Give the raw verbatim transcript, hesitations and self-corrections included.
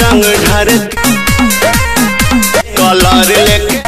रंग ढर कलर लेके